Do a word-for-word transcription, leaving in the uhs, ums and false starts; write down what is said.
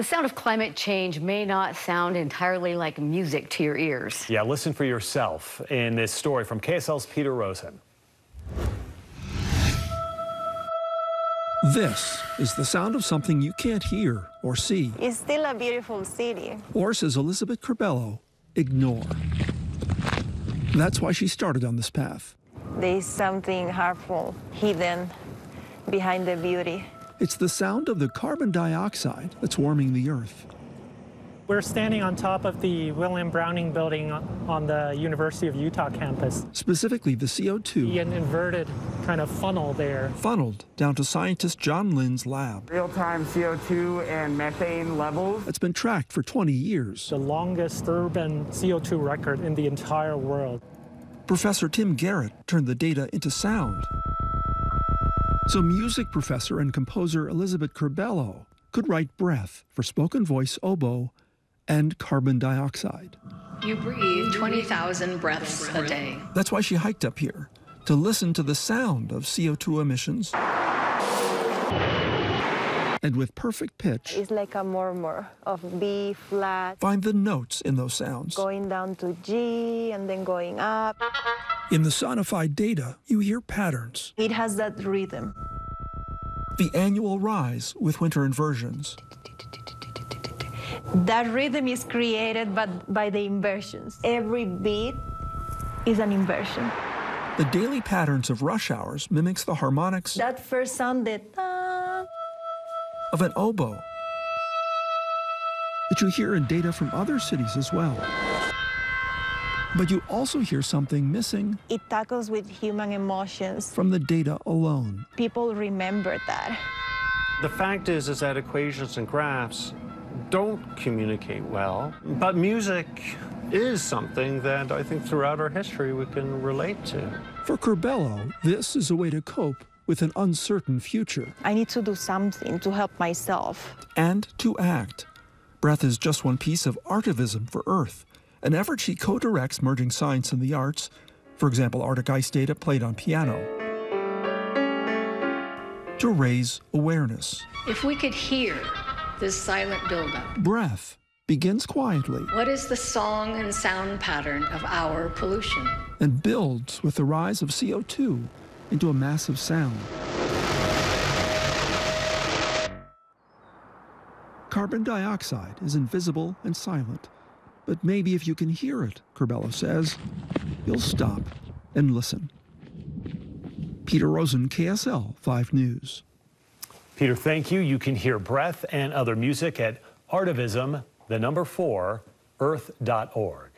The sound of climate change may not sound entirely like music to your ears. Yeah, listen for yourself in this story from K S L's Peter Rosen. This is the sound of something you can't hear or see. It's still a beautiful city. Or, says Elisabeth Curbelo, ignore. That's why she started on this path. There's something harmful hidden behind the beauty. It's the sound of the carbon dioxide that's warming the Earth. We're standing on top of the William Browning building on the University of Utah campus. Specifically, the C O two. An inverted kind of funnel there. Funneled down to scientist John Lynn's lab. Real-time C O two and methane levels. It's been tracked for twenty years. The longest urban C O two record in the entire world. Professor Tim Garrett turned the data into sound. So music professor and composer Elisabeth Curbelo could write breath for spoken voice oboe and carbon dioxide. You breathe twenty thousand breaths a day. That's why she hiked up here, to listen to the sound of C O two emissions. And with perfect pitch, it's like a murmur of B flat. Find the notes in those sounds. Going down to G and then going up. In the sonified data, you hear patterns. It has that rhythm. The annual rise with winter inversions. That rhythm is created by, by the inversions. Every beat is an inversion. The daily patterns of rush hours mimics the harmonics. That first sound, the ta, of an oboe that you hear in data from other cities as well. But you also hear something missing. It tackles with human emotions. From the data alone. People remember that. The fact is, is that equations and graphs don't communicate well, but music is something that I think throughout our history we can relate to. For Curbelo, this is a way to cope with an uncertain future. I need to do something to help myself. And to act. Breath is just one piece of Artivism for Earth, an effort she co-directs merging science and the arts, for example, Arctic ice data played on piano, to raise awareness. If we could hear this silent buildup. Breath begins quietly. What is the song and sound pattern of our pollution? And builds with the rise of C O two into a massive sound. Carbon dioxide is invisible and silent. But maybe if you can hear it, Curbelo says, you'll stop and listen. Peter Rosen, K S L five news. Peter, thank you. You can hear breath and other music at Artivism, the number four, earth dot org.